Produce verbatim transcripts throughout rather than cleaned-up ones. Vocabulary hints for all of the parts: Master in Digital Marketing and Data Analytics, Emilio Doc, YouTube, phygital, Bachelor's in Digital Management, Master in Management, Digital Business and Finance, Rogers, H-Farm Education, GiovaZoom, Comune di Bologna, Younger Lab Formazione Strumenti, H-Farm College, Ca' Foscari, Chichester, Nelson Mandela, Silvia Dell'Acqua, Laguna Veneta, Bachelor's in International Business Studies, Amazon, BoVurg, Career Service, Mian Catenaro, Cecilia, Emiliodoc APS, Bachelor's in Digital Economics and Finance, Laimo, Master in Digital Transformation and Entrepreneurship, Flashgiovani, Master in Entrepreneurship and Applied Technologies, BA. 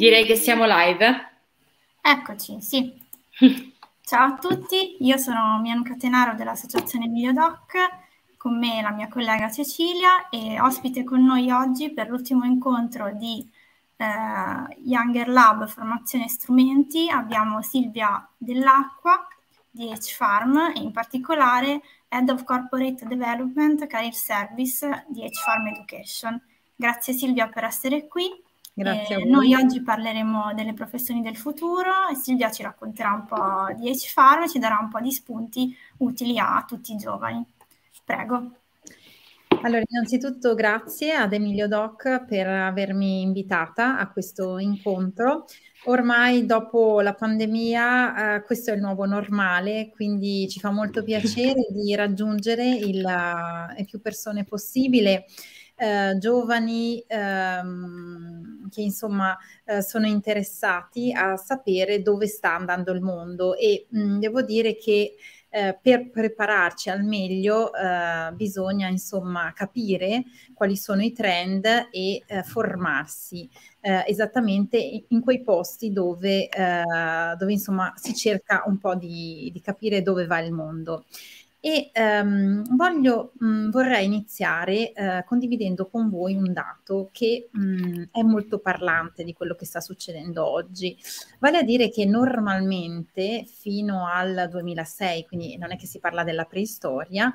Direi che siamo live. Eccoci, sì. Ciao a tutti, io sono Mian Catenaro dell'associazione Emiliodoc, con me la mia collega Cecilia, e ospite con noi oggi per l'ultimo incontro di eh, Younger Lab Formazione Strumenti abbiamo Silvia Dell'Acqua di H-Farm e in particolare Head of Corporate Development Career Service di H-Farm Education. Grazie Silvia per essere qui. Grazie. Eh, noi oggi parleremo delle professioni del futuro e Silvia ci racconterà un po' di H-Farm e ci darà un po' di spunti utili a tutti i giovani. Prego. Allora, innanzitutto grazie ad Emilio Doc per avermi invitata a questo incontro. Ormai dopo la pandemia eh, questo è il nuovo normale, quindi ci fa molto piacere di raggiungere il, le più persone possibile. Eh, giovani ehm, che insomma eh, sono interessati a sapere dove sta andando il mondo e mh, devo dire che eh, per prepararci al meglio eh, bisogna insomma capire quali sono i trend e eh, formarsi eh, esattamente in quei posti dove, eh, dove insomma si cerca un po' di, di capire dove va il mondo. E ehm, voglio, mh, vorrei iniziare eh, condividendo con voi un dato che mh, è molto parlante di quello che sta succedendo oggi, vale a dire che normalmente fino al duemilasei, quindi non è che si parla della preistoria,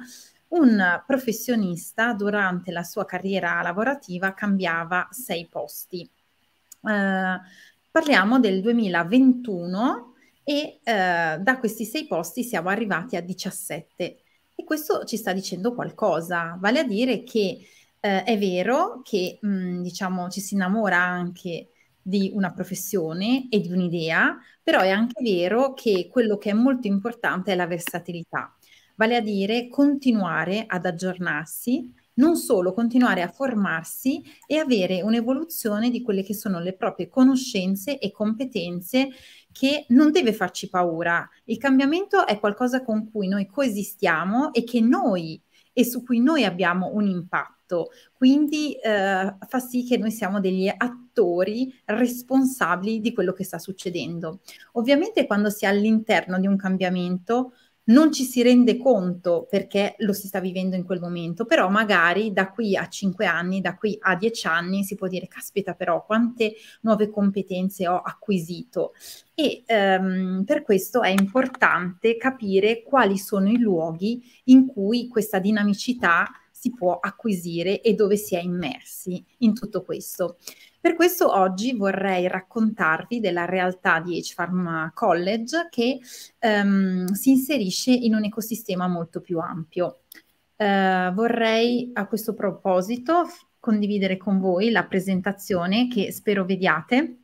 un professionista durante la sua carriera lavorativa cambiava sei posti. Eh, parliamo del duemilaventuno. E eh, da questi sei posti siamo arrivati a diciassette e questo ci sta dicendo qualcosa, vale a dire che eh, è vero che mh, diciamo ci si innamora anche di una professione e di un'idea, però è anche vero che quello che è molto importante è la versatilità, vale a dire continuare ad aggiornarsi, non solo continuare a formarsi e avere un'evoluzione di quelle che sono le proprie conoscenze e competenze, che non deve farci paura. Il cambiamento è qualcosa con cui noi coesistiamo e che noi e su cui noi abbiamo un impatto, quindi eh, fa sì che noi siamo degli attori responsabili di quello che sta succedendo. Ovviamente quando si è all'interno di un cambiamento non ci si rende conto perché lo si sta vivendo in quel momento, però magari da qui a cinque anni, da qui a dieci anni si può dire caspita però quante nuove competenze ho acquisito, e ehm, per questo è importante capire quali sono i luoghi in cui questa dinamicità si può acquisire e dove si è immersi in tutto questo. Per questo oggi vorrei raccontarvi della realtà di H-Farm College che ehm, si inserisce in un ecosistema molto più ampio. Eh, vorrei a questo proposito condividere con voi la presentazione che spero vediate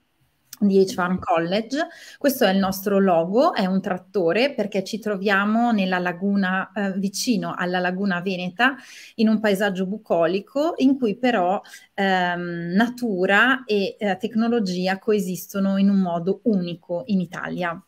di H-Farm College. Questo è il nostro logo, è un trattore perché ci troviamo nella laguna, eh, vicino alla Laguna Veneta, in un paesaggio bucolico in cui però ehm, natura e eh, tecnologia coesistono in un modo unico in Italia.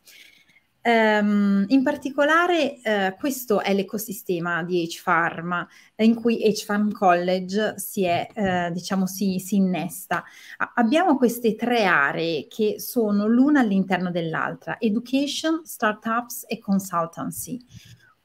Um, in particolare uh, questo è l'ecosistema di H-Farm in cui H-Farm College si, è, uh, diciamo si, si innesta. A- abbiamo queste tre aree che sono l'una all'interno dell'altra: education, startups e consultancy.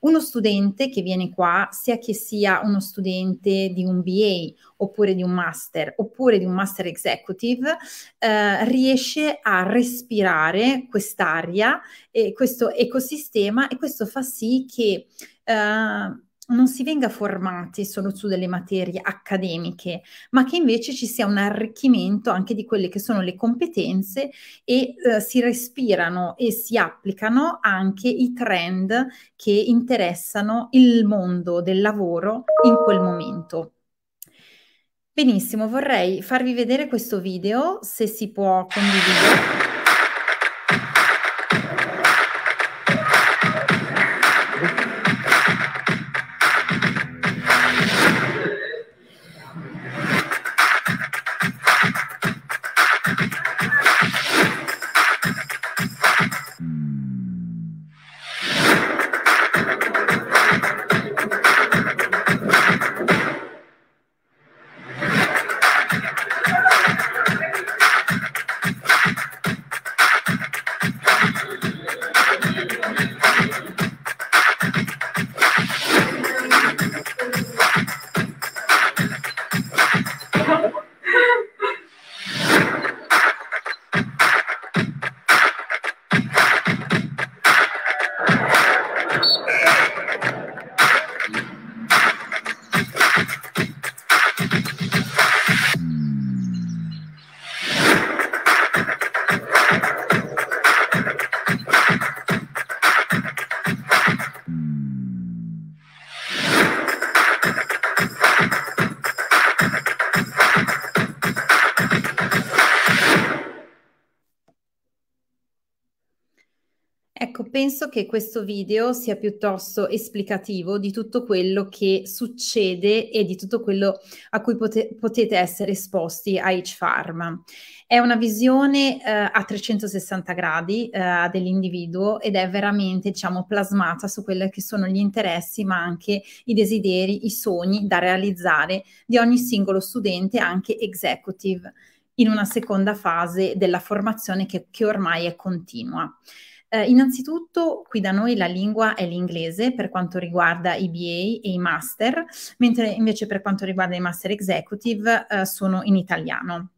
Uno studente che viene qua, sia che sia uno studente di un B A oppure di un master oppure di un master executive, eh, riesce a respirare quest'aria e questo ecosistema, e questo fa sì che eh, non si venga formati solo su delle materie accademiche, ma che invece ci sia un arricchimento anche di quelle che sono le competenze e eh, si respirano e si applicano anche i trend che interessano il mondo del lavoro in quel momento. Benissimo, vorrei farvi vedere questo video, se si può condividere. Ecco, penso che questo video sia piuttosto esplicativo di tutto quello che succede e di tutto quello a cui pote- potete essere esposti a H-Farm. È una visione eh, a trecentosessanta gradi eh, dell'individuo ed è veramente, diciamo, plasmata su quelli che sono gli interessi, ma anche i desideri, i sogni da realizzare di ogni singolo studente, anche executive, in una seconda fase della formazione che, che ormai è continua. Eh, innanzitutto qui da noi la lingua è l'inglese per quanto riguarda i B A e i master, mentre invece per quanto riguarda i master executive eh, sono in italiano.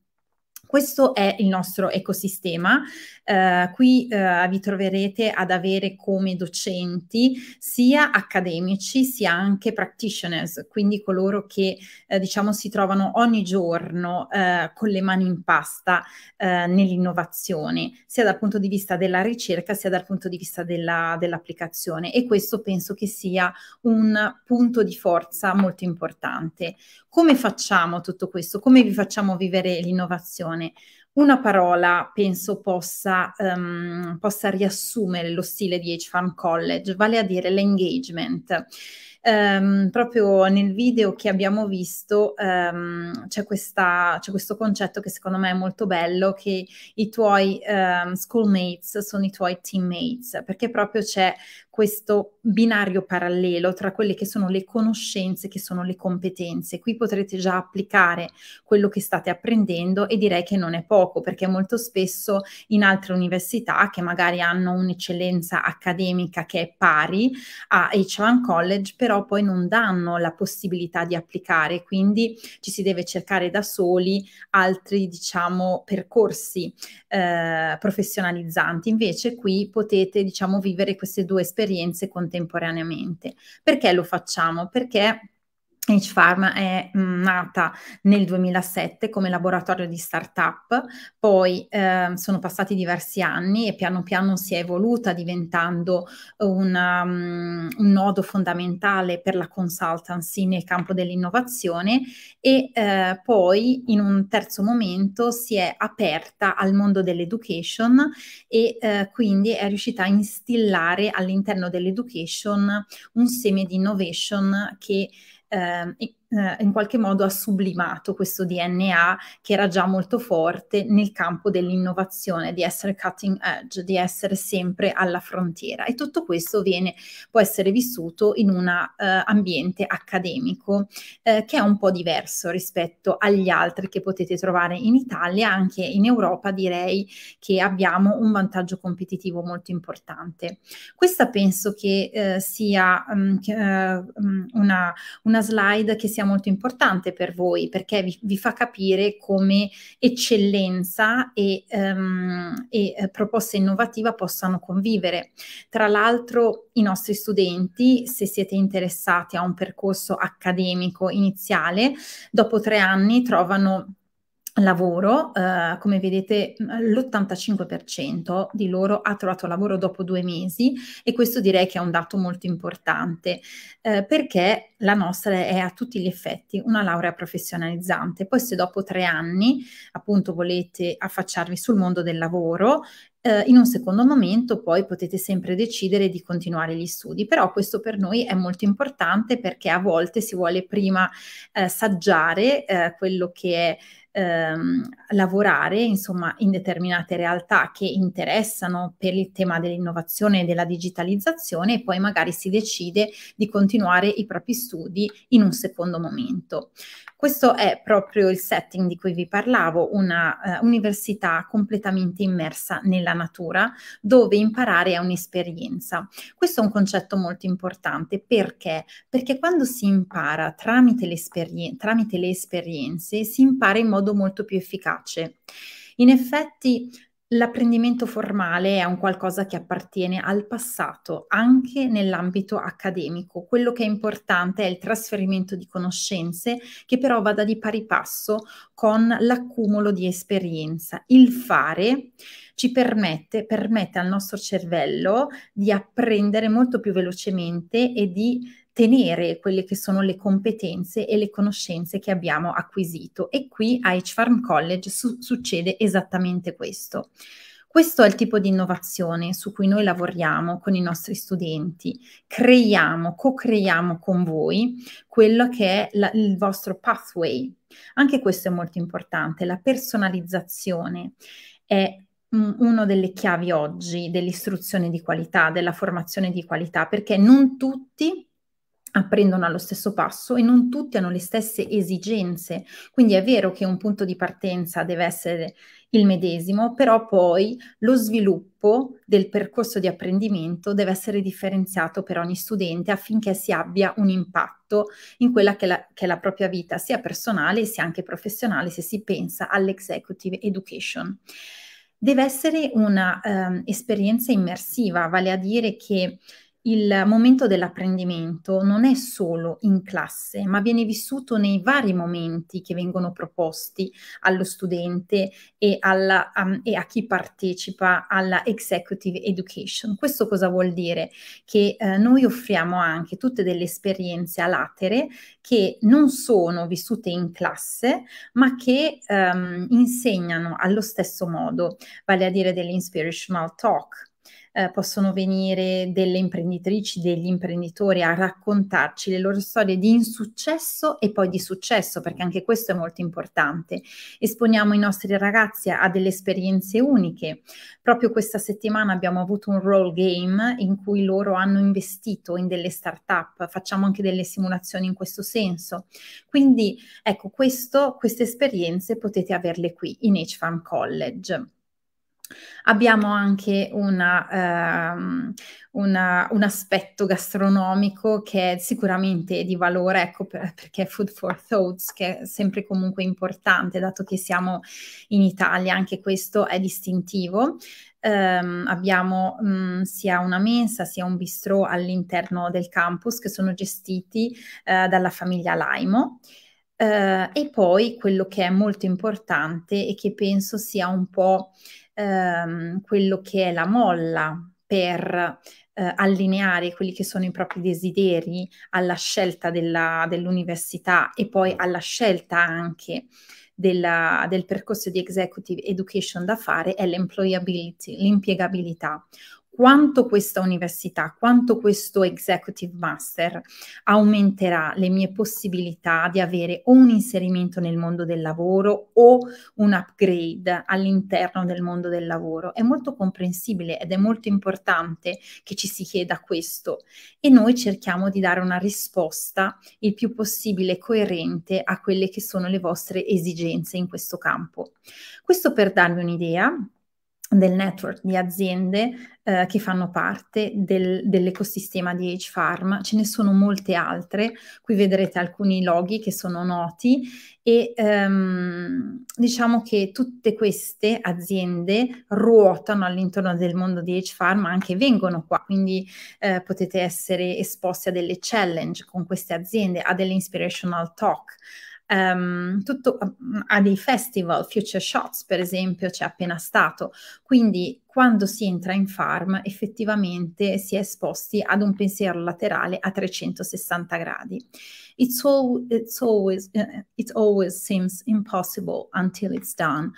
Questo è il nostro ecosistema, uh, qui uh, vi troverete ad avere come docenti sia accademici sia anche practitioners, quindi coloro che uh, diciamo si trovano ogni giorno uh, con le mani in pasta uh, nell'innovazione, sia dal punto di vista della ricerca sia dal punto di vista della, dell'applicazione, e questo penso che sia un punto di forza molto importante. Come facciamo tutto questo? Come vi facciamo vivere l'innovazione? Una parola penso possa, um, possa riassumere lo stile di H-Farm College, vale a dire l'engagement. Um, proprio nel video che abbiamo visto um, c'è questo concetto che secondo me è molto bello, che i tuoi um, schoolmates sono i tuoi teammates, perché proprio c'è questo binario parallelo tra quelle che sono le conoscenze, che sono le competenze. Qui potrete già applicare quello che state apprendendo e direi che non è poco, perché molto spesso in altre università che magari hanno un'eccellenza accademica che è pari a H-Farm College, però però poi non danno la possibilità di applicare, quindi ci si deve cercare da soli altri, diciamo, percorsi eh, professionalizzanti. Invece qui potete, diciamo, vivere queste due esperienze contemporaneamente. Perché lo facciamo? Perché H-Farm è nata nel duemilasette come laboratorio di startup, poi eh, sono passati diversi anni e piano piano si è evoluta diventando una, um, un nodo fondamentale per la consultancy nel campo dell'innovazione, e eh, poi in un terzo momento si è aperta al mondo dell'education e eh, quindi è riuscita a instillare all'interno dell'education un seme di innovation che Uh, in qualche modo ha sublimato questo D N A che era già molto forte nel campo dell'innovazione, di essere cutting edge, di essere sempre alla frontiera, e tutto questo viene, può essere vissuto in un uh, ambiente accademico uh, che è un po' diverso rispetto agli altri che potete trovare in Italia. Anche in Europa direi che abbiamo un vantaggio competitivo molto importante. Questa penso che uh, sia um, uh, una, una slide che sia molto importante per voi, perché vi, vi fa capire come eccellenza e, um, e proposta innovativa possano convivere. Tra l'altro i nostri studenti, se siete interessati a un percorso accademico iniziale, dopo tre anni trovano lavoro, eh, come vedete l'ottantacinque per cento di loro ha trovato lavoro dopo due mesi, e questo direi che è un dato molto importante, eh, perché la nostra è a tutti gli effetti una laurea professionalizzante. Poi se dopo tre anni appunto volete affacciarvi sul mondo del lavoro, Uh, in un secondo momento poi potete sempre decidere di continuare gli studi, però questo per noi è molto importante, perché a volte si vuole prima uh, saggiare uh, quello che è um, lavorare, insomma, in determinate realtà che interessano per il tema dell'innovazione e della digitalizzazione, e poi magari si decide di continuare i propri studi in un secondo momento. Questo è proprio il setting di cui vi parlavo, una uh, università completamente immersa nella natura, dove imparare è un'esperienza. Questo è un concetto molto importante, perché? Perché quando si impara tramite le, tramite le esperienze si impara in modo molto più efficace. In effetti l'apprendimento formale è un qualcosa che appartiene al passato, anche nell'ambito accademico. Quello che è importante è il trasferimento di conoscenze, che però vada di pari passo con l'accumulo di esperienza. Il fare ci permette, permette al nostro cervello di apprendere molto più velocemente e di tenere quelle che sono le competenze e le conoscenze che abbiamo acquisito, e qui a H-Farm College su- succede esattamente questo. Questo è il tipo di innovazione su cui noi lavoriamo con i nostri studenti. Creiamo, co-creiamo con voi quello che è la, il vostro pathway. Anche questo è molto importante, la personalizzazione è una delle chiavi oggi dell'istruzione di qualità, della formazione di qualità, perché non tutti apprendono allo stesso passo e non tutti hanno le stesse esigenze. Quindi è vero che un punto di partenza deve essere il medesimo, però poi lo sviluppo del percorso di apprendimento deve essere differenziato per ogni studente affinché si abbia un impatto in quella che è la, che è la propria vita, sia personale sia anche professionale, se si pensa all'executive education. Deve essere una eh, esperienza immersiva, vale a dire che il momento dell'apprendimento non è solo in classe, ma viene vissuto nei vari momenti che vengono proposti allo studente e, alla, um, e a chi partecipa alla Executive Education. Questo cosa vuol dire? Che eh, noi offriamo anche tutte delle esperienze a latere che non sono vissute in classe, ma che um, insegnano allo stesso modo, vale a dire delle inspirational talk. Eh, possono venire delle imprenditrici, degli imprenditori a raccontarci le loro storie di insuccesso e poi di successo, perché anche questo è molto importante. Esponiamo i nostri ragazzi a delle esperienze uniche. Proprio questa settimana abbiamo avuto un role game in cui loro hanno investito in delle start-up, facciamo anche delle simulazioni in questo senso. Quindi ecco, questo, queste esperienze potete averle qui in H-Farm College. Abbiamo anche una, um, una, un aspetto gastronomico che è sicuramente di valore, ecco per, perché Food for Thoughts, che è sempre comunque importante, dato che siamo in Italia, anche questo è distintivo. Um, abbiamo um, sia una mensa sia un bistrò all'interno del campus che sono gestiti uh, dalla famiglia Laimo. Uh, e poi quello che è molto importante e che penso sia un po' um, quello che è la molla per uh, allineare quelli che sono i propri desideri alla scelta dell'università e poi alla scelta anche della, del percorso di executive education da fare, è l'employability, l'impiegabilità. Quanto questa università, quanto questo Executive Master aumenterà le mie possibilità di avere o un inserimento nel mondo del lavoro o un upgrade all'interno del mondo del lavoro. È molto comprensibile ed è molto importante che ci si chieda questo e noi cerchiamo di dare una risposta il più possibile coerente a quelle che sono le vostre esigenze in questo campo. Questo per darvi un'idea del network di aziende eh, che fanno parte del, dell'ecosistema di H-Farm. Ce ne sono molte altre, qui vedrete alcuni loghi che sono noti e ehm, diciamo che tutte queste aziende ruotano all'intorno del mondo di H-Farm, ma anche vengono qua, quindi eh, potete essere esposti a delle challenge con queste aziende, a delle inspirational talk, Um, tutto um, a dei festival, Future Shots per esempio c'è appena stato, quindi quando si entra in farm effettivamente si è esposti ad un pensiero laterale a trecentosessanta gradi. It's, all, it's always, uh, it always seems impossible until it's done.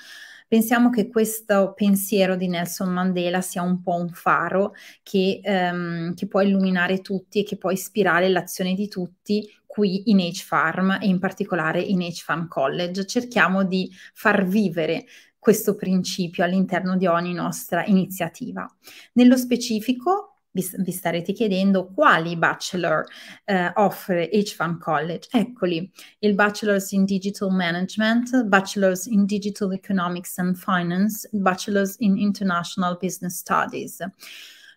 Pensiamo che questo pensiero di Nelson Mandela sia un po' un faro che, um, che può illuminare tutti e che può ispirare l'azione di tutti qui in H-Farm e in particolare in H-Farm College. Cerchiamo di far vivere questo principio all'interno di ogni nostra iniziativa. Nello specifico, vi starete chiedendo quali bachelor eh, offre H-Farm College. Eccoli, il Bachelor's in Digital Management, Bachelor's in Digital Economics and Finance, Bachelor's in International Business Studies.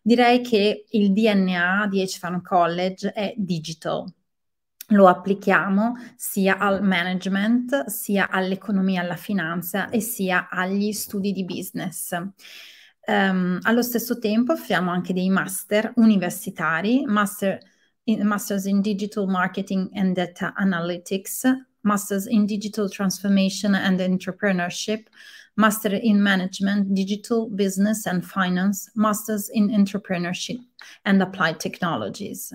Direi che il D N A di H-Farm College è digital. Lo applichiamo sia al management, sia all'economia, alla finanza e sia agli studi di business. Um, allo stesso tempo offriamo anche dei master universitari, master in, Masters in Digital Marketing and Data Analytics, Masters in Digital Transformation and Entrepreneurship, Master in Management, Digital Business and Finance, Masters in Entrepreneurship and Applied Technologies.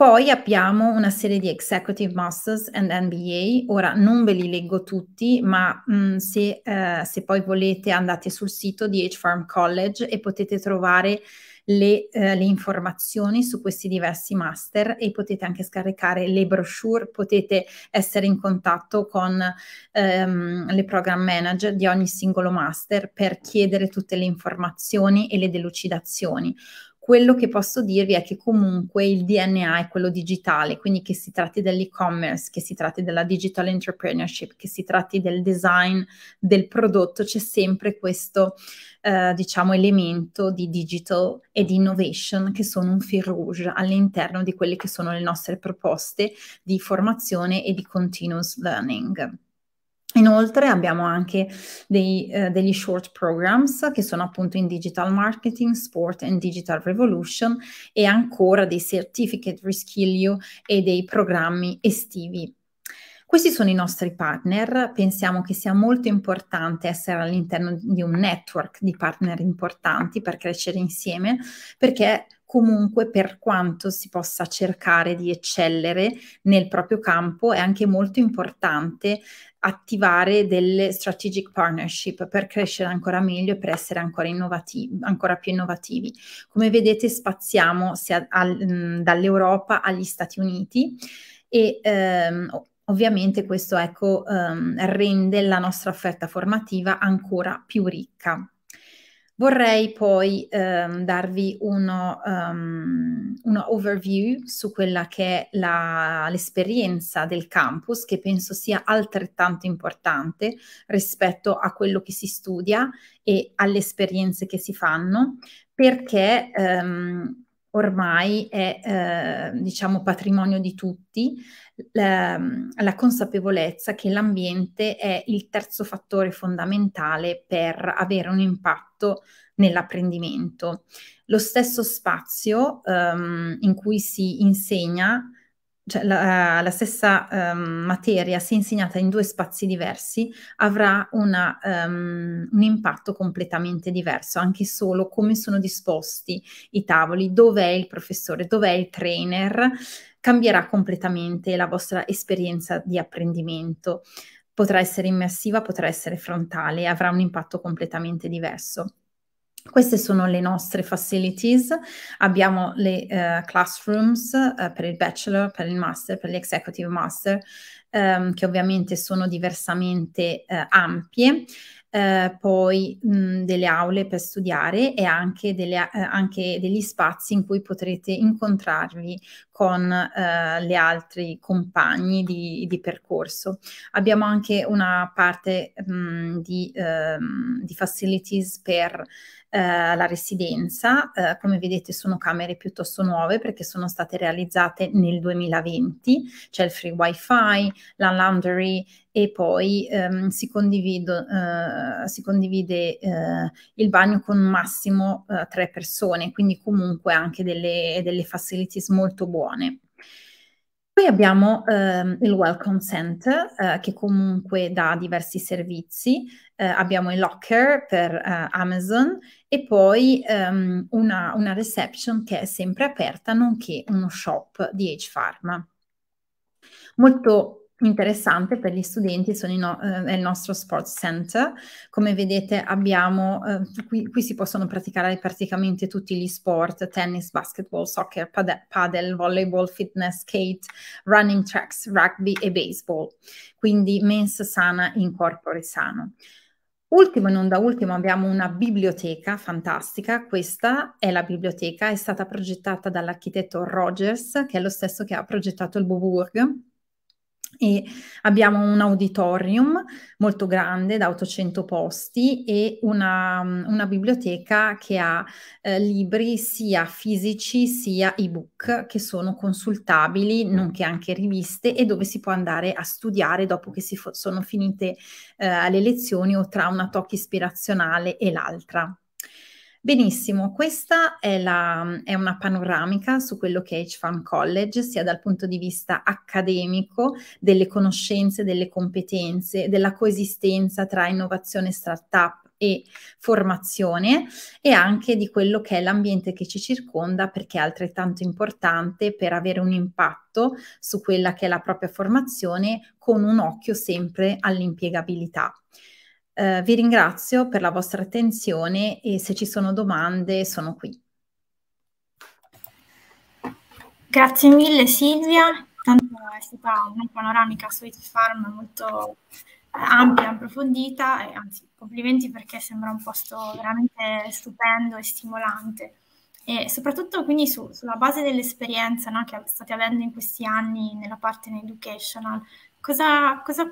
Poi abbiamo una serie di Executive Masters and M B A, ora non ve li leggo tutti, ma mh, se, eh, se poi volete andate sul sito di H-Farm College e potete trovare le, eh, le informazioni su questi diversi master e potete anche scaricare le brochure, potete essere in contatto con ehm, le program manager di ogni singolo master per chiedere tutte le informazioni e le delucidazioni. Quello che posso dirvi è che comunque il D N A è quello digitale, quindi che si tratti dell'e-commerce, che si tratti della digital entrepreneurship, che si tratti del design del prodotto, c'è sempre questo eh, diciamo elemento di digital e di innovation che sono un fil rouge all'interno di quelle che sono le nostre proposte di formazione e di continuous learning. Inoltre abbiamo anche dei, eh, degli short programs che sono appunto in digital marketing, sport and digital revolution e ancora dei certificate reskill you e dei programmi estivi. Questi sono i nostri partner, pensiamo che sia molto importante essere all'interno di un network di partner importanti per crescere insieme, perché comunque per quanto si possa cercare di eccellere nel proprio campo è anche molto importante attivare delle strategic partnership per crescere ancora meglio e per essere ancora, innovativi, ancora più innovativi. Come vedete spaziamo dall'Europa agli Stati Uniti e ehm, ovviamente questo ecco, ehm, rende la nostra offerta formativa ancora più ricca. Vorrei poi ehm, darvi uno, um, uno overview su quella che è l'esperienza del campus, che penso sia altrettanto importante rispetto a quello che si studia e alle esperienze che si fanno, perché ehm, ormai è eh, diciamo patrimonio di tutti la, la consapevolezza che l'ambiente è il terzo fattore fondamentale per avere un impatto nell'apprendimento. Lo stesso spazio um, in cui si insegna, cioè la, la stessa um, materia se insegnata in due spazi diversi avrà una, um, un impatto completamente diverso, anche solo come sono disposti i tavoli, dov'è il professore, dov'è il trainer, cambierà completamente la vostra esperienza di apprendimento, potrà essere immersiva, potrà essere frontale, avrà un impatto completamente diverso. Queste sono le nostre facilities, abbiamo le uh, classrooms uh, per il bachelor, per il master, per l'executive master, um, che ovviamente sono diversamente uh, ampie, uh, poi mh, delle aule per studiare e anche, delle, uh, anche degli spazi in cui potrete incontrarvi con uh, gli altri compagni di, di percorso. Abbiamo anche una parte mh, di, uh, di facilities per Uh, la residenza, uh, come vedete sono camere piuttosto nuove perché sono state realizzate nel duemilaventi, c'è il free wifi, la laundry e poi um, si, condivido, uh, si condivide uh, il bagno con massimo uh, tre persone, quindi comunque anche delle, delle facilities molto buone. Poi abbiamo ehm, il Welcome Center eh, che comunque dà diversi servizi, eh, abbiamo il Locker per eh, Amazon e poi ehm, una, una reception che è sempre aperta, nonché uno shop di H-Farm. Molto interessante per gli studenti sono no, eh, è il nostro Sports Center, come vedete abbiamo, eh, qui, qui si possono praticare praticamente tutti gli sport, tennis, basketball, soccer, pad paddle, volleyball, fitness, skate, running tracks, rugby e baseball, quindi mens sana in corpore sano. Ultimo e non da ultimo abbiamo una biblioteca fantastica, questa è la biblioteca, è stata progettata dall'architetto Rogers, che è lo stesso che ha progettato il BoVurg, e abbiamo un auditorium molto grande da ottocento posti e una, una biblioteca che ha eh, libri sia fisici sia ebook che sono consultabili, nonché anche riviste, e dove si può andare a studiare dopo che si sono finite eh, le lezioni o tra una tocca ispirazionale e l'altra. Benissimo, questa è, la, è una panoramica su quello che è H-Farm College, sia dal punto di vista accademico, delle conoscenze, delle competenze, della coesistenza tra innovazione e startup e formazione, e anche di quello che è l'ambiente che ci circonda, perché è altrettanto importante per avere un impatto su quella che è la propria formazione, con un occhio sempre all'impiegabilità. Eh, vi ringrazio per la vostra attenzione e se ci sono domande sono qui. Grazie mille Silvia, tanto è stata una panoramica su H-Farm molto ampia, approfondita, e anzi complimenti, perché sembra un posto veramente stupendo e stimolante, e soprattutto quindi su, sulla base dell'esperienza, no, che state avendo in questi anni nella parte educational, cosa, cosa,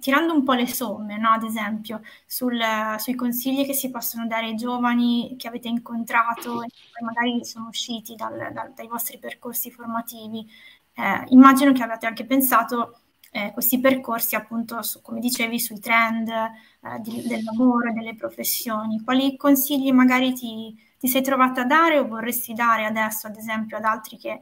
tirando un po' le somme, no, ad esempio sul, sui consigli che si possono dare ai giovani che avete incontrato e che magari sono usciti dal, dal, dai vostri percorsi formativi, eh, immagino che abbiate anche pensato Eh, questi percorsi appunto, su, come dicevi, sui trend eh, di, del lavoro, delle professioni. Quali consigli magari ti, ti sei trovata a dare o vorresti dare adesso, ad esempio, ad altri che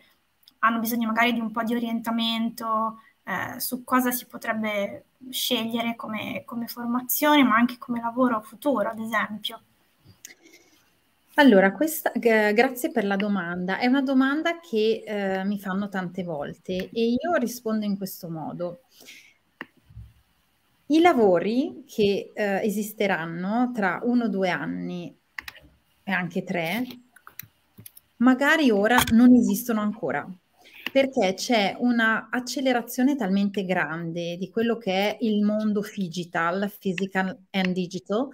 hanno bisogno magari di un po' di orientamento eh, su cosa si potrebbe scegliere come, come formazione, ma anche come lavoro futuro, ad esempio? Allora, questa, grazie per la domanda. È una domanda che eh, mi fanno tante volte e io rispondo in questo modo. I lavori che eh, esisteranno tra uno o due anni e anche tre, magari ora non esistono ancora, perché c'è una accelerazione talmente grande di quello che è il mondo phygital, physical and digital,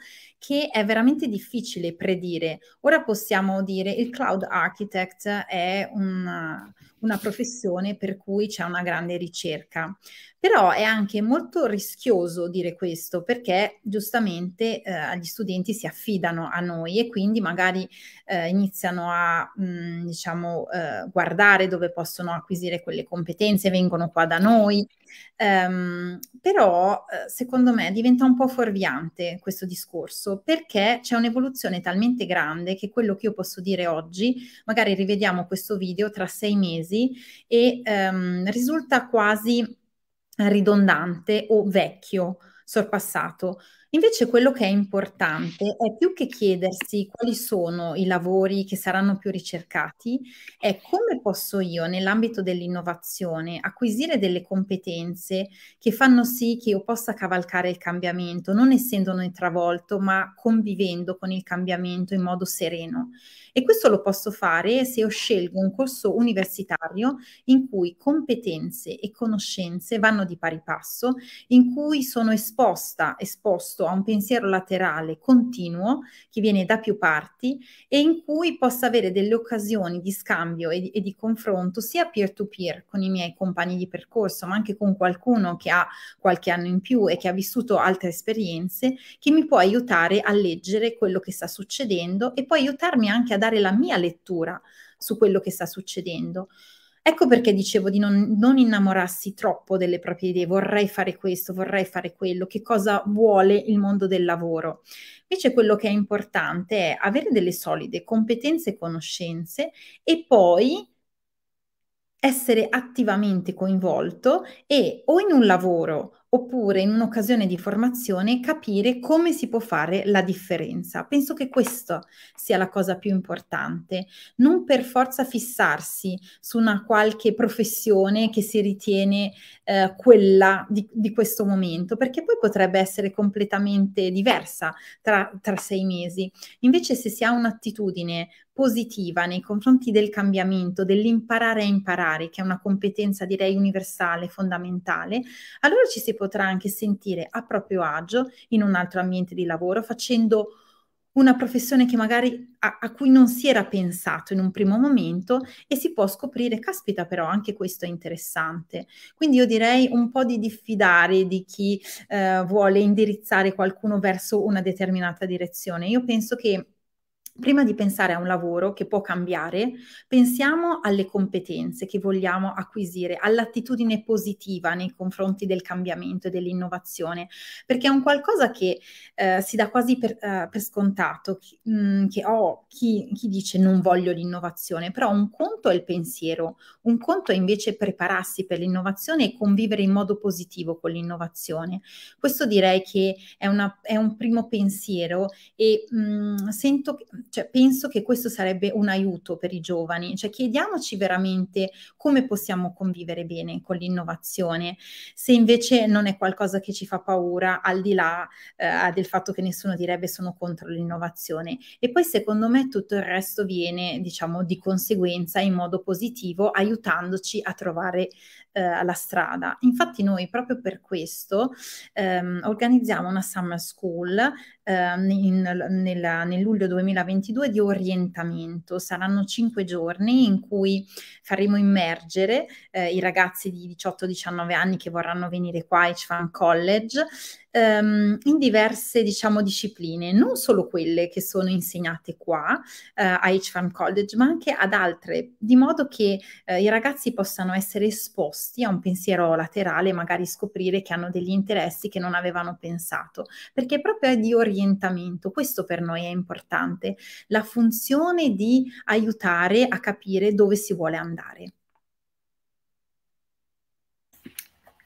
che è veramente difficile predire. Ora possiamo dire il cloud architect è una, una professione per cui c'è una grande ricerca, però è anche molto rischioso dire questo, perché giustamente eh, gli studenti si affidano a noi e quindi magari eh, iniziano a mh, diciamo, eh, guardare dove possono acquisire quelle competenze, vengono qua da noi. Um, però secondo me diventa un po' fuorviante questo discorso, perché c'è un'evoluzione talmente grande che quello che io posso dire oggi, magari rivediamo questo video tra sei mesi e um, risulta quasi ridondante o vecchio, sorpassato. Invece quello che è importante è, più che chiedersi quali sono i lavori che saranno più ricercati, è come posso io nell'ambito dell'innovazione acquisire delle competenze che fanno sì che io possa cavalcare il cambiamento, non essendone travolto ma convivendo con il cambiamento in modo sereno. E questo lo posso fare se io scelgo un corso universitario in cui competenze e conoscenze vanno di pari passo, in cui sono esposta, esposto a un pensiero laterale continuo che viene da più parti e in cui possa avere delle occasioni di scambio e di, e di confronto sia peer-to-peer con i miei compagni di percorso, ma anche con qualcuno che ha qualche anno in più e che ha vissuto altre esperienze, che mi può aiutare a leggere quello che sta succedendo e poi aiutarmi anche a dare la mia lettura su quello che sta succedendo. Ecco perché dicevo di non, non innamorarsi troppo delle proprie idee, vorrei fare questo, vorrei fare quello, che cosa vuole il mondo del lavoro. Invece quello che è importante è avere delle solide competenze e conoscenze e poi essere attivamente coinvolto e o in un lavoro oppure in un'occasione di formazione capire come si può fare la differenza. Penso che questa sia la cosa più importante, non per forza fissarsi su una qualche professione che si ritiene eh, quella di, di questo momento, perché poi potrebbe essere completamente diversa tra, tra sei mesi. Invece se si ha un'attitudine positiva nei confronti del cambiamento, dell'imparare a imparare, che è una competenza direi universale, fondamentale, allora ci si può potrà anche sentire a proprio agio in un altro ambiente di lavoro, facendo una professione che magari a, a cui non si era pensato in un primo momento, e si può scoprire, caspita, però anche questo è interessante. Quindi io direi un po' di diffidare di chi eh, vuole indirizzare qualcuno verso una determinata direzione. Io penso che Prima di pensare a un lavoro che può cambiare, pensiamo alle competenze che vogliamo acquisire, all'attitudine positiva nei confronti del cambiamento e dell'innovazione, perché è un qualcosa che eh, si dà quasi per, eh, per scontato, che, mh, che oh, chi, chi dice non voglio l'innovazione, però un conto è il pensiero, un conto è invece prepararsi per l'innovazione e convivere in modo positivo con l'innovazione. Questo direi che è, una, è un primo pensiero e mh, sento che Cioè, penso che questo sarebbe un aiuto per i giovani, cioè chiediamoci veramente come possiamo convivere bene con l'innovazione, se invece non è qualcosa che ci fa paura, al di là eh, del fatto che nessuno direbbe sono contro l'innovazione. E poi secondo me tutto il resto viene, diciamo, di conseguenza in modo positivo, aiutandoci a trovare eh, la strada. Infatti noi proprio per questo ehm, organizziamo una summer school eh, in, nella, nel luglio duemilaventi di orientamento. Saranno cinque giorni in cui faremo immergere eh, i ragazzi di diciotto diciannove anni che vorranno venire qua a H-Farm College ehm, in diverse, diciamo, discipline, non solo quelle che sono insegnate qua eh, a H-Farm College, ma anche ad altre, di modo che eh, i ragazzi possano essere esposti a un pensiero laterale, magari scoprire che hanno degli interessi che non avevano pensato, perché proprio è di orientamento. Questo per noi è importante, la funzione di aiutare a capire dove si vuole andare.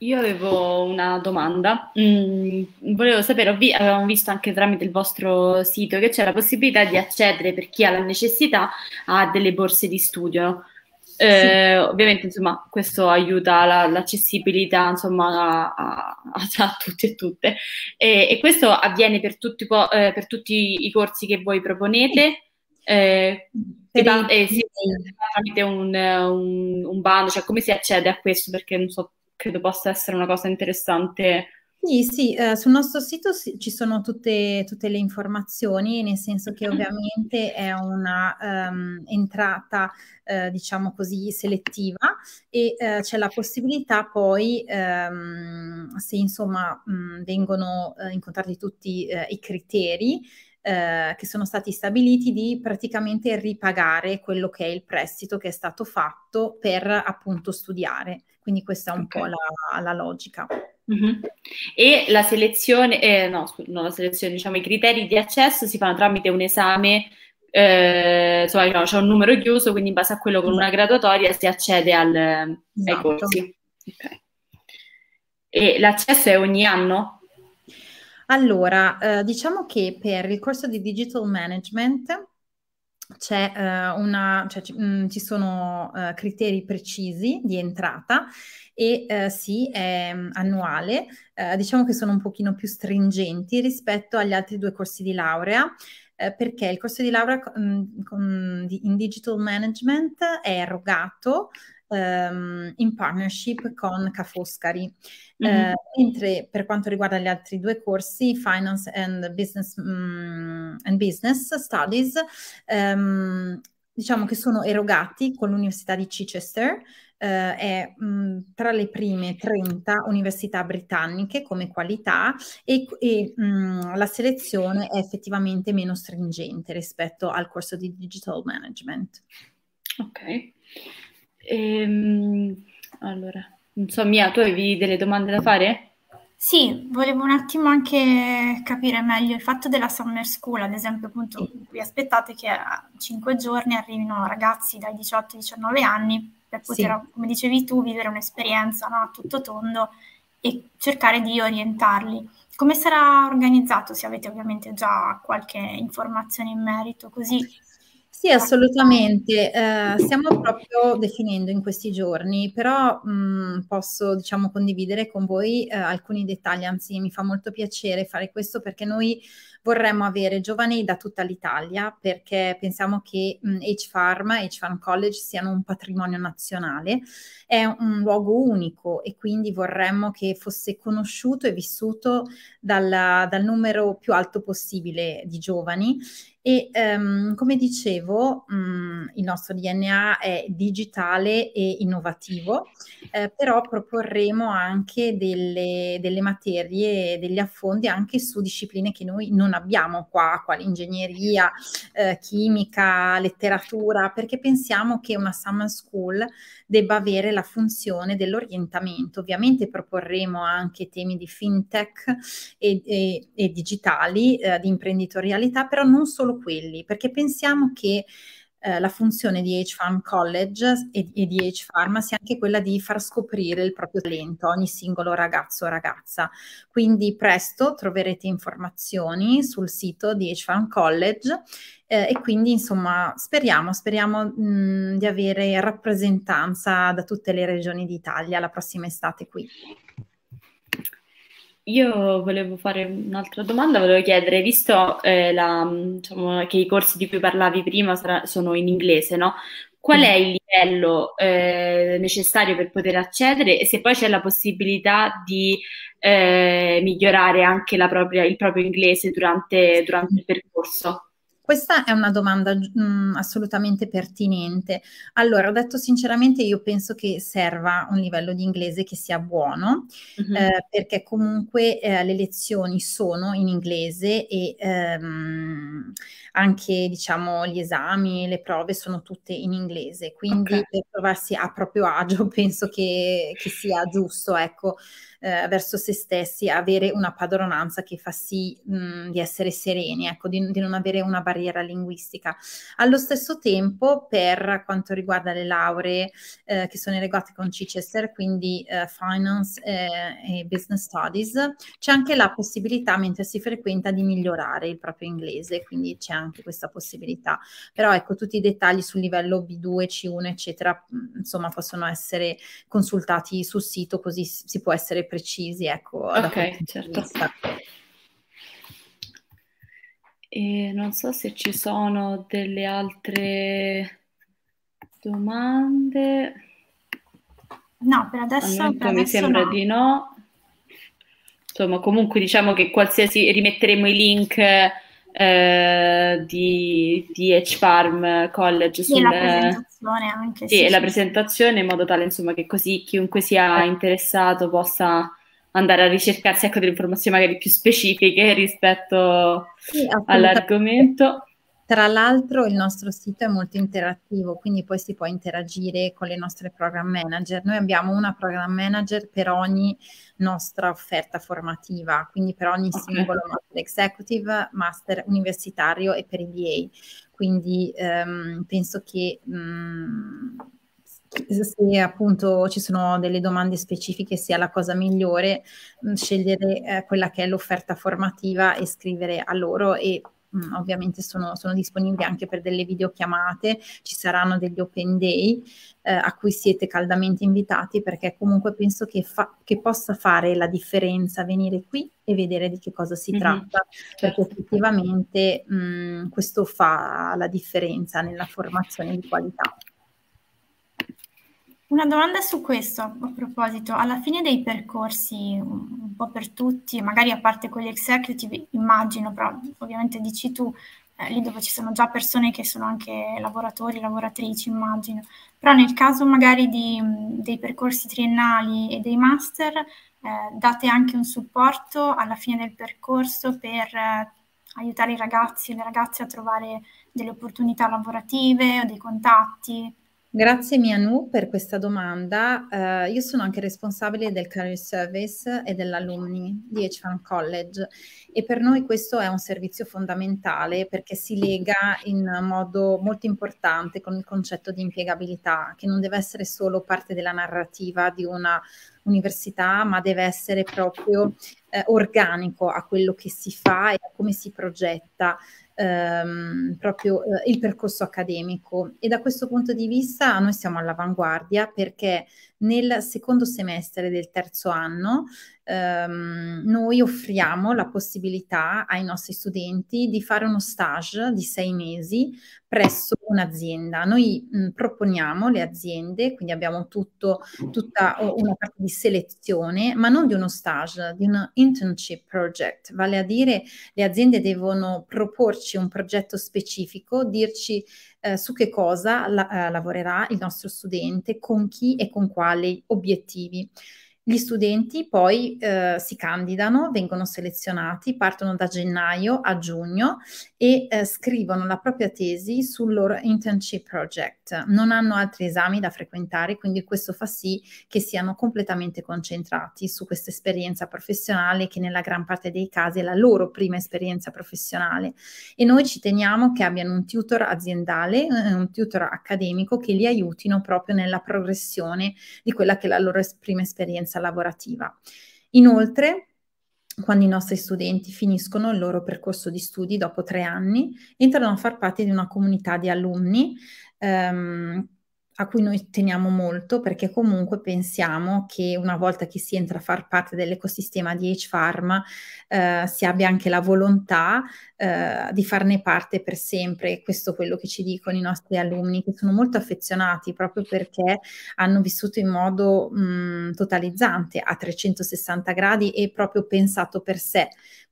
Io avevo una domanda, mm, volevo sapere, vi, avevamo visto anche tramite il vostro sito che c'è la possibilità di accedere, per chi ha la necessità, a delle borse di studio. Eh, sì. Ovviamente, insomma, questo aiuta l'accessibilità, insomma, a, a, a tutti e tutte. E, e questo avviene per tutti, eh, per tutti i corsi che voi proponete? Eh, per si, il... eh, sì, tramite un, un, un bando, cioè come si accede a questo? Perché non so, credo possa essere una cosa interessante. Sì, sì, eh, sul nostro sito ci sono tutte, tutte le informazioni, nel senso che ovviamente è una um, entrata, eh, diciamo così, selettiva, e eh, c'è la possibilità poi, ehm, se insomma mh, vengono eh, incontrati tutti eh, i criteri, Eh, che sono stati stabiliti, di praticamente ripagare quello che è il prestito che è stato fatto per appunto studiare. Quindi questa è un okay. po' la, la logica. Mm-hmm. E la selezione, eh, no, non la selezione, diciamo i criteri di accesso si fanno tramite un esame, eh, insomma no, c'è un numero chiuso, quindi in base a quello con una graduatoria si accede al, esatto. ai corsi. Okay. E l'accesso è ogni anno? Allora, eh, diciamo che per il corso di Digital Management c'è eh, una, cioè, mh, ci sono eh, criteri precisi di entrata e eh, sì, è annuale, eh, diciamo che sono un pochino più stringenti rispetto agli altri due corsi di laurea, eh, perché il corso di laurea mh, con, di, in Digital Management è erogato in partnership con Ca' Foscari, mm-hmm. eh, mentre per quanto riguarda gli altri due corsi, Finance and Business, um, and Business Studies, um, diciamo che sono erogati con l'Università di Chichester. Uh, è mh, tra le prime trenta università britanniche come qualità, e, e mh, la selezione è effettivamente meno stringente rispetto al corso di Digital Management. Ok. Ehm, allora, non so, Mia, tu avevi delle domande da fare? Sì, volevo un attimo anche capire meglio il fatto della summer school, ad esempio, appunto, vi aspettate che a cinque giorni arrivino ragazzi dai diciotto ai diciannove anni per poter, sì. come dicevi tu, vivere un'esperienza, no, a tutto tondo, e cercare di orientarli. Come sarà organizzato, se avete ovviamente già qualche informazione in merito, così... Sì, assolutamente, eh, stiamo proprio definendo in questi giorni, però mh, posso, diciamo, condividere con voi eh, alcuni dettagli, anzi mi fa molto piacere fare questo, perché noi vorremmo avere giovani da tutta l'Italia, perché pensiamo che H-Farm e H-Farm College siano un patrimonio nazionale, è un luogo unico e quindi vorremmo che fosse conosciuto e vissuto dal, dal numero più alto possibile di giovani, e um, come dicevo um, il nostro D N A è digitale e innovativo, eh, però proporremo anche delle, delle materie, degli affondi anche su discipline che noi non abbiamo qua, quali ingegneria, eh, chimica, letteratura, perché pensiamo che una summer school debba avere la funzione dell'orientamento. Ovviamente proporremo anche temi di fintech e, e, e digitali, eh, di imprenditorialità, però non solo quelli, perché pensiamo che eh, la funzione di H-Farm College e, e di H-Farm sia anche quella di far scoprire il proprio talento a ogni singolo ragazzo o ragazza. Quindi presto troverete informazioni sul sito di H-Farm College, eh, e quindi insomma speriamo, speriamo mh, di avere rappresentanza da tutte le regioni d'Italia la prossima estate qui. Io volevo fare un'altra domanda, volevo chiedere, visto eh, la, diciamo, che i corsi di cui parlavi prima sarà, sono in inglese, no? Qual è il livello eh, necessario per poter accedere e se poi c'è la possibilità di eh, migliorare anche la propria, il proprio inglese durante, durante il percorso? Questa è una domanda mh, assolutamente pertinente. Allora, ho detto sinceramente, io penso che serva un livello di inglese che sia buono, mm-hmm. eh, perché comunque eh, le lezioni sono in inglese e ehm, anche, diciamo, gli esami, le prove sono tutte in inglese, quindi okay. Per trovarsi a proprio agio penso che, che sia giusto, ecco, eh, verso se stessi avere una padronanza che fa sì mh, di essere sereni, ecco, di, di non avere una barriera linguistica. Allo stesso tempo, per quanto riguarda le lauree eh, che sono erogate con Chichester, quindi eh, Finance eh, e Business Studies, c'è anche la possibilità, mentre si frequenta, di migliorare il proprio inglese, quindi c'è anche questa possibilità. Però ecco, tutti i dettagli sul livello B due, C uno, eccetera, insomma, possono essere consultati sul sito, così si può essere precisi, ecco. Ok, certo. E non so se ci sono delle altre domande. No, per adesso, allora, per mi adesso sembra no. di no. Insomma, comunque diciamo che qualsiasi rimetteremo i link eh, di, di H-Farm College sul, e la presentazione anche, sì, sì, la presentazione, in modo tale insomma che così chiunque sia interessato possa andare a ricercarsi, ecco, delle informazioni magari più specifiche rispetto sì, all'argomento. Tra l'altro il nostro sito è molto interattivo, quindi poi si può interagire con le nostre program manager. Noi abbiamo una program manager per ogni nostra offerta formativa, quindi per ogni okay. singolo master executive, master universitario e per i B A. Quindi ehm, penso che... Mh, se appunto ci sono delle domande specifiche sia la cosa migliore mh, scegliere eh, quella che è l'offerta formativa e scrivere a loro e mh, ovviamente sono, sono disponibili anche per delle videochiamate, ci saranno degli open day eh, a cui siete caldamente invitati, perché comunque penso che, fa, che possa fare la differenza venire qui e vedere di che cosa si mm-hmm. tratta, perché effettivamente mh, questo fa la differenza nella formazione di qualità. Una domanda su questo, a proposito, alla fine dei percorsi, un po' per tutti, magari a parte quelli executive, immagino, però ovviamente dici tu, eh, lì dove ci sono già persone che sono anche lavoratori, lavoratrici, immagino, però nel caso magari di, dei percorsi triennali e dei master, eh, date anche un supporto alla fine del percorso per eh, aiutare i ragazzi e le ragazze a trovare delle opportunità lavorative o dei contatti? Grazie Mianu per questa domanda. Uh, io sono anche responsabile del Career Service e dell'Alumni di H-Farm College e per noi questo è un servizio fondamentale perché si lega in modo molto importante con il concetto di impiegabilità, che non deve essere solo parte della narrativa di una università, ma deve essere proprio eh, organico a quello che si fa e a come si progetta Ehm, proprio eh, il percorso accademico. E da questo punto di vista noi siamo all'avanguardia, perché nel secondo semestre del terzo anno ehm, noi offriamo la possibilità ai nostri studenti di fare uno stage di sei mesi presso un'azienda. Noi mh, proponiamo le aziende, quindi abbiamo tutto, tutta una parte di selezione, ma non di uno stage, di un internship project, vale a dire le aziende devono proporci dirci un progetto specifico, dirci eh, su che cosa la, eh, lavorerà il nostro studente, con chi e con quali obiettivi. Gli studenti poi eh, si candidano, vengono selezionati, partono da gennaio a giugno e eh, scrivono la propria tesi sul loro internship project. Non hanno altri esami da frequentare, quindi questo fa sì che siano completamente concentrati su questa esperienza professionale che nella gran parte dei casi è la loro prima esperienza professionale. E noi ci teniamo che abbiano un tutor aziendale, un tutor accademico che li aiutino proprio nella progressione di quella che è la loro prima esperienza lavorativa. Inoltre, quando i nostri studenti finiscono il loro percorso di studi dopo tre anni, entrano a far parte di una comunità di alunni ehm, a cui noi teniamo molto, perché comunque pensiamo che una volta che si entra a far parte dell'ecosistema di H-Farm eh, si abbia anche la volontà eh, di farne parte per sempre. Questo è quello che ci dicono i nostri alunni, che sono molto affezionati proprio perché hanno vissuto in modo mh, totalizzante a trecentosessanta gradi e proprio pensato per sé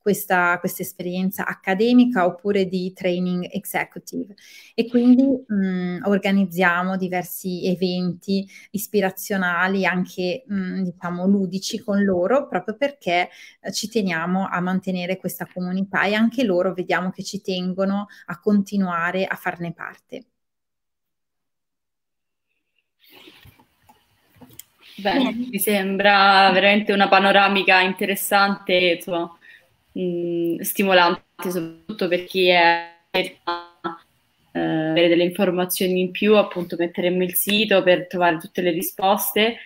questa, questa esperienza accademica oppure di training executive. E quindi mh, organizziamo diversi eventi ispirazionali, anche mh, diciamo ludici con loro, proprio perché eh, ci teniamo a mantenere questa comunità e anche loro vediamo che ci tengono a continuare a farne parte. Beh, mi sembra veramente una panoramica interessante, insomma, stimolante, soprattutto per chi è eh, avere delle informazioni in più, appunto metteremo il sito per trovare tutte le risposte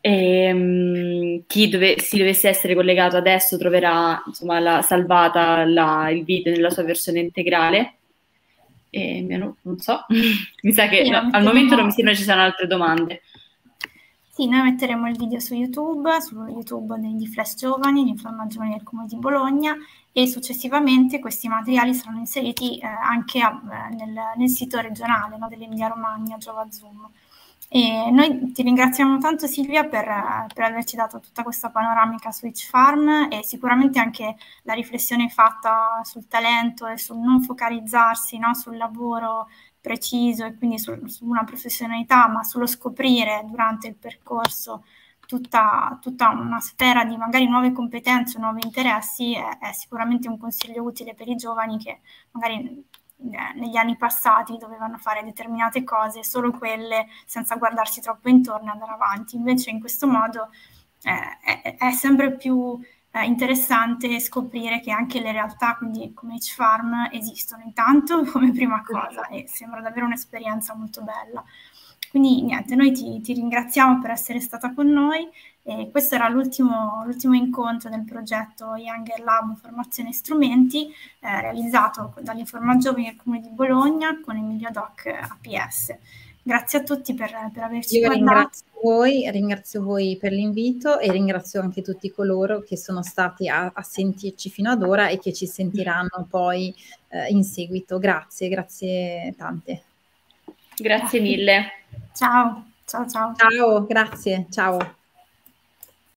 e um, chi dove, si dovesse essere collegato adesso troverà, insomma, la, salvata la, il video nella sua versione integrale e, non so, mi sa che sì, no, al momento non mi sembra ci siano altre domande. Sì, noi metteremo il video su YouTube, su YouTube di Flash Giovani, l'informa giovani del Comune di Bologna, e successivamente questi materiali saranno inseriti eh, anche a, nel, nel sito regionale, no, dell'Emilia Romagna, GiovaZoom. E noi ti ringraziamo tanto, Silvia, per, per averci dato tutta questa panoramica su H-Farm e sicuramente anche la riflessione fatta sul talento e sul non focalizzarsi, no, sul lavoro preciso e quindi su, su una professionalità, ma sullo scoprire durante il percorso tutta, tutta una sfera di magari nuove competenze, nuovi interessi, è, è sicuramente un consiglio utile per i giovani che magari eh, negli anni passati dovevano fare determinate cose, solo quelle, senza guardarsi troppo intorno e andare avanti. Invece in questo modo eh, è, è sempre più Eh, interessante scoprire che anche le realtà, quindi come H-Farm, esistono intanto come prima cosa e sembra davvero un'esperienza molto bella. Quindi niente, noi ti, ti ringraziamo per essere stata con noi e questo era l'ultimo incontro del progetto Younger Lab Formazione Strumenti eh, realizzato dall'Informa Giovani del Comune di Bologna con Emiliodoc A P S. Grazie a tutti per, per averci guardato. Io ringrazio voi, ringrazio voi per l'invito e ringrazio anche tutti coloro che sono stati a, a sentirci fino ad ora e che ci sentiranno poi eh, in seguito. Grazie, grazie tante. Grazie mille. Ciao, ciao, ciao. Ciao, grazie, ciao.